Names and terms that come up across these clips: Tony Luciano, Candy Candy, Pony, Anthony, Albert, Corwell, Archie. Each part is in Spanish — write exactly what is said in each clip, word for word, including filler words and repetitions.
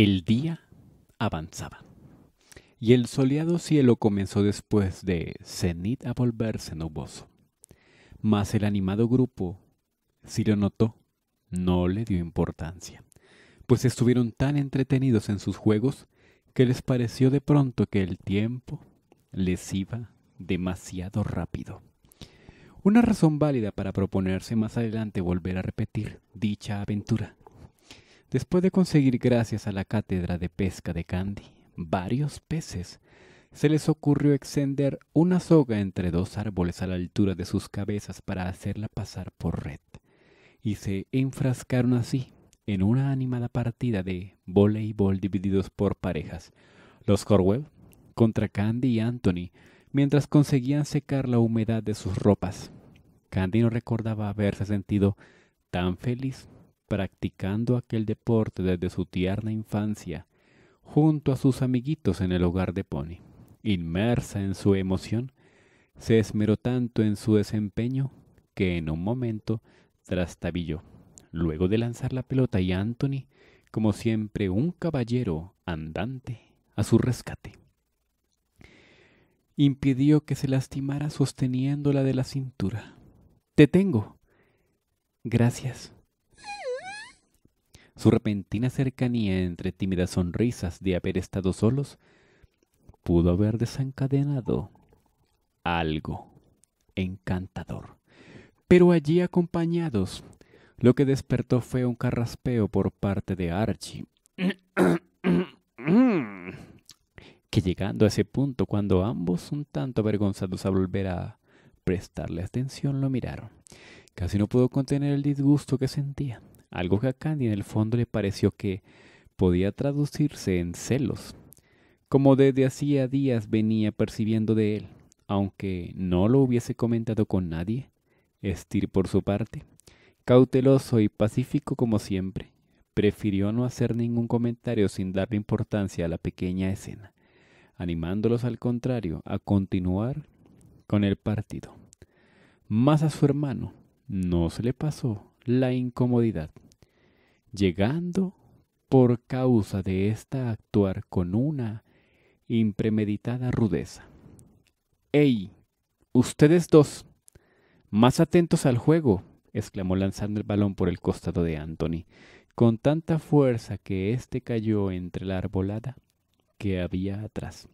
El día avanzaba, y el soleado cielo comenzó después de cenit a volverse nuboso. Mas el animado grupo, si lo notó, no le dio importancia, pues estuvieron tan entretenidos en sus juegos que les pareció de pronto que el tiempo les iba demasiado rápido. Una razón válida para proponerse más adelante volver a repetir dicha aventura. Después de conseguir, gracias a la cátedra de pesca de Candy, varios peces, se les ocurrió extender una soga entre dos árboles a la altura de sus cabezas para hacerla pasar por red, y se enfrascaron así en una animada partida de voleibol divididos por parejas, los Corwell contra Candy y Anthony, mientras conseguían secar la humedad de sus ropas. Candy no recordaba haberse sentido tan feliz practicando aquel deporte desde su tierna infancia, junto a sus amiguitos en el hogar de Pony. Inmersa en su emoción, se esmeró tanto en su desempeño que en un momento trastabilló. Luego de lanzar la pelota, y Anthony, como siempre un caballero andante, a su rescate, impidió que se lastimara sosteniéndola de la cintura. —¡Te tengo! —Gracias. Su repentina cercanía, entre tímidas sonrisas de haber estado solos, pudo haber desencadenado algo encantador. Pero allí acompañados, lo que despertó fue un carraspeo por parte de Archie, que llegando a ese punto cuando ambos, un tanto avergonzados al volver a prestarle atención, lo miraron. Casi no pudo contener el disgusto que sentía. Algo que a Candy en el fondo le pareció que podía traducirse en celos, como desde hacía días venía percibiendo de él, aunque no lo hubiese comentado con nadie. Steer, por su parte, cauteloso y pacífico como siempre, prefirió no hacer ningún comentario sin darle importancia a la pequeña escena, animándolos al contrario a continuar con el partido. Mas a su hermano no se le pasó la incomodidad, llegando por causa de esta a actuar con una impremeditada rudeza. —¡Ey! ¡Ustedes dos! ¡Más atentos al juego! —exclamó lanzando el balón por el costado de Anthony, con tanta fuerza que éste cayó entre la arbolada que había atrás.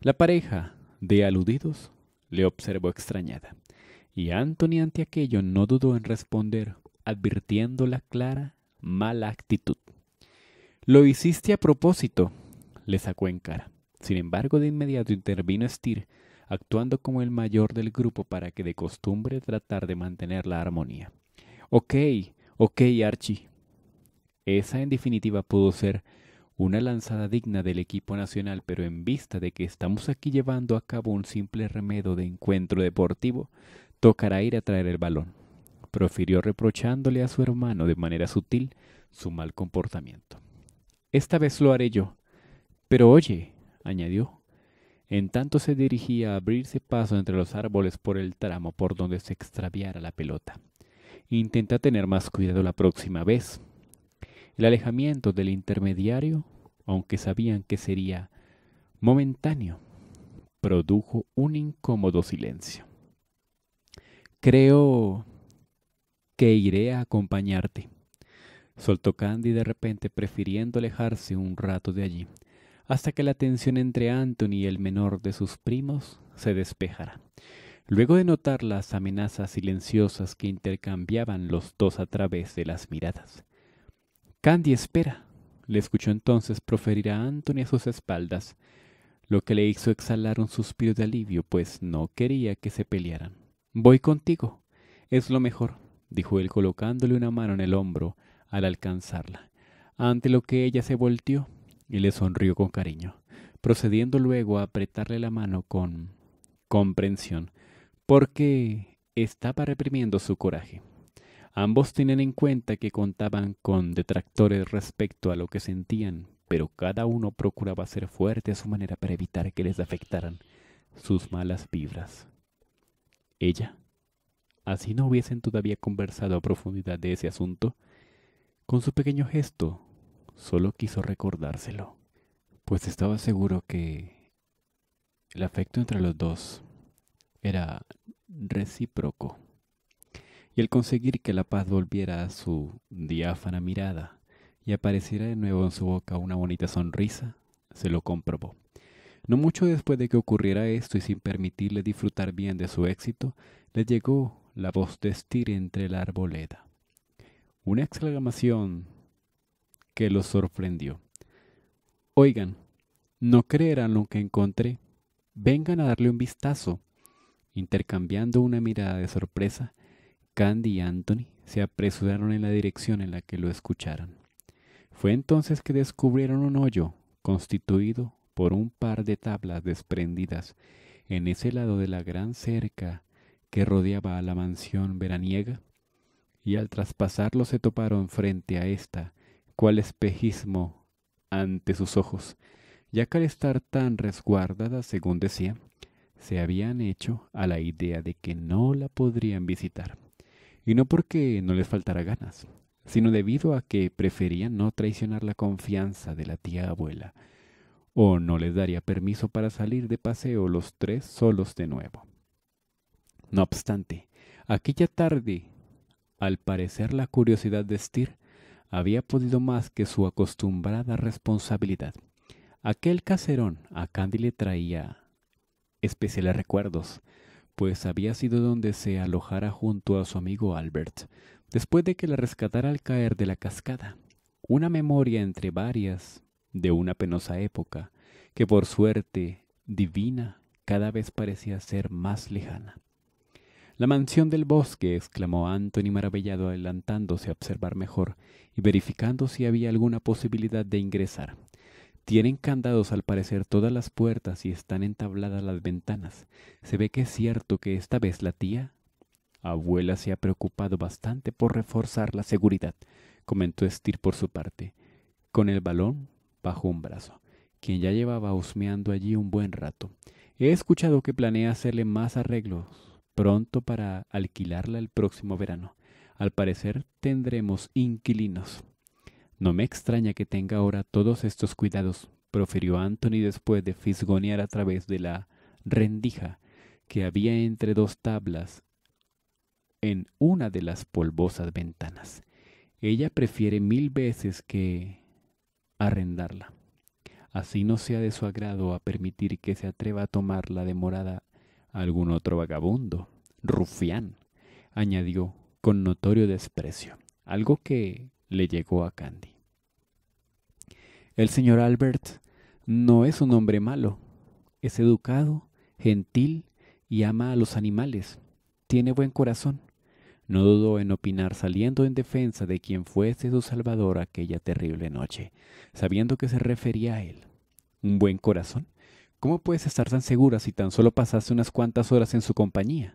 La pareja de aludidos le observó extrañada, y Anthony ante aquello no dudó en responder, advirtiendo la clara mala actitud. —Lo hiciste a propósito —le sacó en cara. Sin embargo, de inmediato intervino Steer, actuando como el mayor del grupo para que de costumbre tratar de mantener la armonía. —Ok, ok, Archie. Esa en definitiva pudo ser una lanzada digna del equipo nacional, pero en vista de que estamos aquí llevando a cabo un simple remedio de encuentro deportivo, tocará ir a traer el balón, profirió reprochándole a su hermano de manera sutil su mal comportamiento. —Esta vez lo haré yo. Pero oye —añadió, en tanto se dirigía a abrirse paso entre los árboles por el tramo por donde se extraviara la pelota—, intenta tener más cuidado la próxima vez. El alejamiento del intermediario, aunque sabían que sería momentáneo, produjo un incómodo silencio. —Creo que iré a acompañarte —soltó Candy de repente, prefiriendo alejarse un rato de allí, hasta que la tensión entre Anthony y el menor de sus primos se despejara. Luego de notar las amenazas silenciosas que intercambiaban los dos a través de las miradas. —Candy, espera —le escuchó entonces proferir a Anthony a sus espaldas, lo que le hizo exhalar un suspiro de alivio, pues no quería que se pelearan. —Voy contigo. Es lo mejor —dijo él, colocándole una mano en el hombro al alcanzarla, ante lo que ella se volteó y le sonrió con cariño, procediendo luego a apretarle la mano con comprensión, porque estaba reprimiendo su coraje. Ambos tenían en cuenta que contaban con detractores respecto a lo que sentían, pero cada uno procuraba ser fuerte a su manera para evitar que les afectaran sus malas vibras. Ella, así no hubiesen todavía conversado a profundidad de ese asunto, con su pequeño gesto Solo quiso recordárselo, pues estaba seguro que el afecto entre los dos era recíproco. Y el conseguir que la paz volviera a su diáfana mirada y apareciera de nuevo en su boca una bonita sonrisa, se lo comprobó. No mucho después de que ocurriera esto y sin permitirle disfrutar bien de su éxito, le llegó la voz de Steer entre la arboleda. Una exclamación que los sorprendió. Oigan, no creerán lo que encontré. Vengan a darle un vistazo. Intercambiando una mirada de sorpresa, Candy y Anthony se apresuraron en la dirección en la que lo escucharon. Fue entonces que descubrieron un hoyo constituido por un par de tablas desprendidas en ese lado de la gran cerca que rodeaba a la mansión veraniega, y al traspasarlo se toparon frente a esta, cual espejismo ante sus ojos, ya que al estar tan resguardadas, según decía, se habían hecho a la idea de que no la podrían visitar, y no porque no les faltara ganas, sino debido a que preferían no traicionar la confianza de la tía abuela, o no les daría permiso para salir de paseo los tres solos de nuevo. No obstante, aquella tarde, al parecer la curiosidad de Steer había podido más que su acostumbrada responsabilidad. Aquel caserón a Candy le traía especiales recuerdos, pues había sido donde se alojara junto a su amigo Albert, después de que la rescatara al caer de la cascada. Una memoria entre varias de una penosa época, que por suerte divina cada vez parecía ser más lejana. La mansión del bosque, exclamó Anthony maravillado, adelantándose a observar mejor y verificando si había alguna posibilidad de ingresar. Tienen candados al parecer todas las puertas y están entabladas las ventanas. Se ve que es cierto que esta vez la tía abuela se ha preocupado bastante por reforzar la seguridad, comentó Steer por su parte, con el balón bajo un brazo, quien ya llevaba husmeando allí un buen rato. He escuchado que planea hacerle más arreglos pronto para alquilarla el próximo verano. Al parecer tendremos inquilinos. No me extraña que tenga ahora todos estos cuidados, profirió Anthony después de fisgonear a través de la rendija que había entre dos tablas en una de las polvosas ventanas. Ella prefiere mil veces que arrendarla. Así no sea de su agrado a permitir que se atreva a tomarla de morada algún otro vagabundo, rufián, añadió con notorio desprecio, algo que le llegó a Candy. El señor Albert no es un hombre malo, es educado, gentil y ama a los animales, tiene buen corazón. No dudó en opinar saliendo en defensa de quien fuese su salvador aquella terrible noche, sabiendo que se refería a él. ¿Un buen corazón? ¿Cómo puedes estar tan segura si tan solo pasaste unas cuantas horas en su compañía?,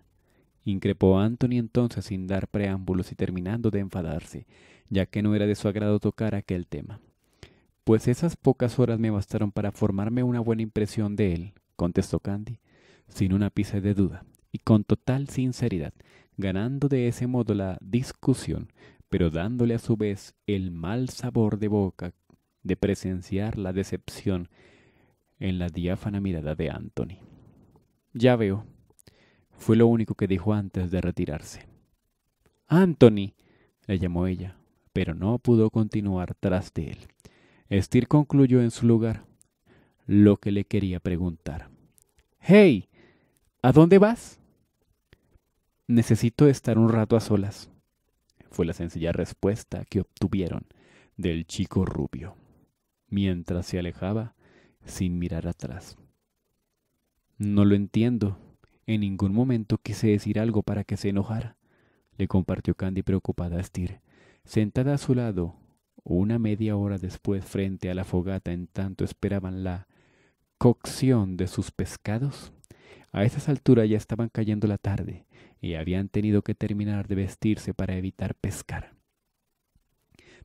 increpó Anthony entonces sin dar preámbulos y terminando de enfadarse, ya que no era de su agrado tocar aquel tema. Pues esas pocas horas me bastaron para formarme una buena impresión de él, contestó Candy, sin una pizca de duda y con total sinceridad, ganando de ese modo la discusión, pero dándole a su vez el mal sabor de boca de presenciar la decepción en la diáfana mirada de Anthony. Ya veo, fue lo único que dijo antes de retirarse. ¡Anthony!, le llamó ella, pero no pudo continuar tras de él. Steer concluyó en su lugar lo que le quería preguntar. ¡Hey! ¿A dónde vas? Necesito estar un rato a solas, fue la sencilla respuesta que obtuvieron del chico rubio, mientras se alejaba sin mirar atrás. No lo entiendo. En ningún momento quise decir algo para que se enojara, le compartió Candy preocupada a Steer, sentada a su lado una media hora después frente a la fogata en tanto esperaban la cocción de sus pescados. A esas alturas ya estaban cayendo la tarde y habían tenido que terminar de vestirse para evitar pescar.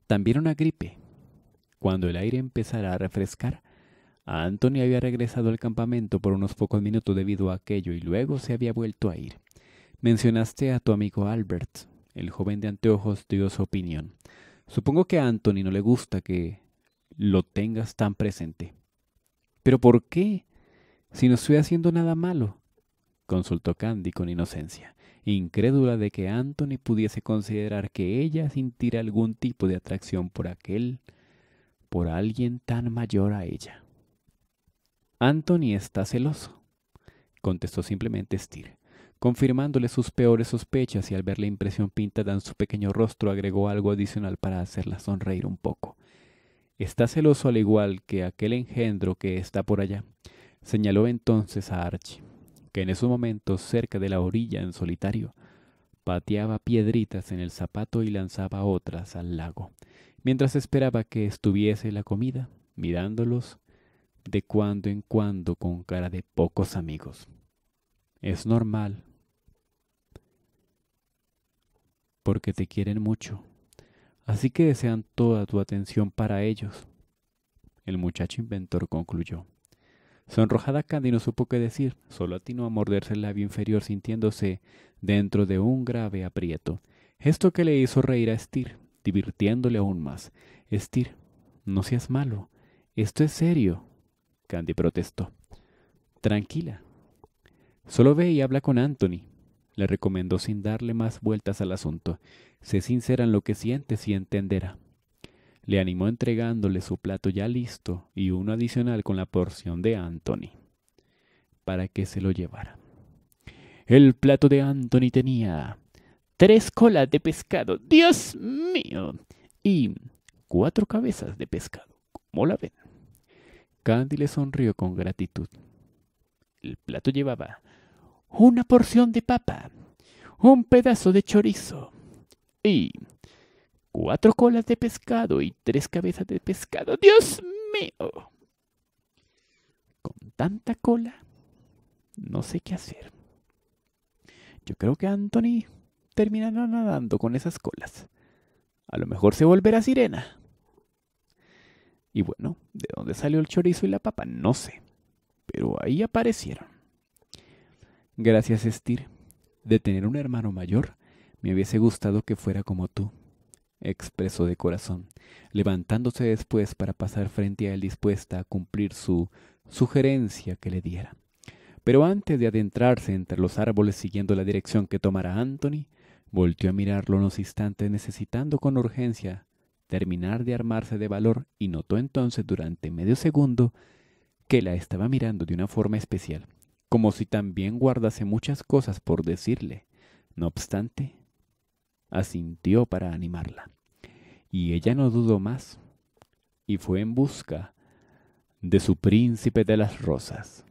También una gripe. Cuando el aire empezara a refrescar, Anthony había regresado al campamento por unos pocos minutos debido a aquello y luego se había vuelto a ir. Mencionaste a tu amigo Albert. El joven de anteojos dio su opinión. Supongo que a Anthony no le gusta que lo tengas tan presente. ¿Pero por qué? Si no estoy haciendo nada malo, consultó Candy con inocencia, incrédula de que Anthony pudiese considerar que ella sintiera algún tipo de atracción por aquel, por alguien tan mayor a ella. Anthony está celoso, contestó simplemente Steer, confirmándole sus peores sospechas, y al ver la impresión pintada en su pequeño rostro agregó algo adicional para hacerla sonreír un poco. Está celoso al igual que aquel engendro que está por allá, señaló entonces a Archie, que en esos momentos cerca de la orilla en solitario pateaba piedritas en el zapato y lanzaba otras al lago, mientras esperaba que estuviese la comida, mirándolos de cuando en cuando con cara de pocos amigos. Es normal, porque te quieren mucho, así que desean toda tu atención para ellos, el muchacho inventor concluyó. Sonrojada, Candy no supo qué decir, solo atinó a morderse el labio inferior sintiéndose dentro de un grave aprieto, gesto que le hizo reír a Steer, divirtiéndole aún más. Steer, no seas malo, esto es serio, Candy protestó. Tranquila, solo ve y habla con Anthony, le recomendó sin darle más vueltas al asunto. Sé sincera en lo que sientes y entenderá. Le animó entregándole su plato ya listo y uno adicional con la porción de Anthony, para que se lo llevara. El plato de Anthony tenía tres colas de pescado, ¡Dios mío! Y cuatro cabezas de pescado, ¿cómo la ven? Candy le sonrió con gratitud. El plato llevaba una porción de papa, un pedazo de chorizo y cuatro colas de pescado y tres cabezas de pescado. ¡Dios mío! Con tanta cola, no sé qué hacer. Yo creo que Anthony terminará nadando con esas colas. A lo mejor se volverá sirena. Y bueno, ¿de dónde salió el chorizo y la papa? No sé, pero ahí aparecieron. Gracias, Steer. De tener un hermano mayor, me hubiese gustado que fuera como tú, expresó de corazón, levantándose después para pasar frente a él dispuesta a cumplir su sugerencia que le diera. Pero antes de adentrarse entre los árboles siguiendo la dirección que tomara Anthony, volvió a mirarlo unos instantes necesitando con urgencia terminar de armarse de valor, y notó entonces durante medio segundo que la estaba mirando de una forma especial, como si también guardase muchas cosas por decirle. No obstante, asintió para animarla, y ella no dudó más, y fue en busca de su príncipe de las rosas.